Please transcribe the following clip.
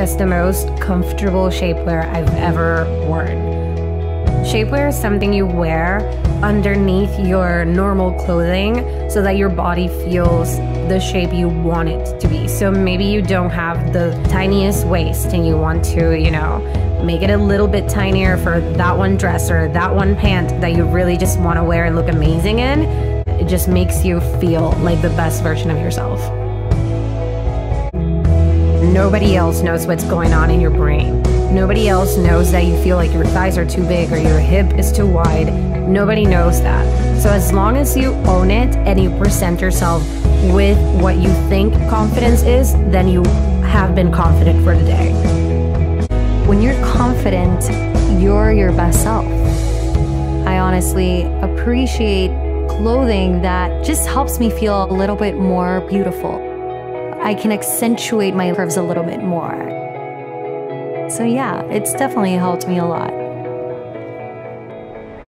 just the most comfortable shapewear I've ever worn. Shapewear is something you wear underneath your normal clothing so that your body feels the shape you want it to be. So maybe you don't have the tiniest waist and you want to, you know, make it a little bit tinier for that one dress or that one pant that you really just want to wear and look amazing in. It just makes you feel like the best version of yourself. Nobody else knows what's going on in your brain. Nobody else knows that you feel like your thighs are too big or your hip is too wide. Nobody knows that. So as long as you own it and you present yourself with what you think confidence is, then you have been confident for the day. When you're confident, you're your best self. I honestly appreciate clothing that just helps me feel a little bit more beautiful. I can accentuate my curves a little bit more. So yeah, it's definitely helped me a lot.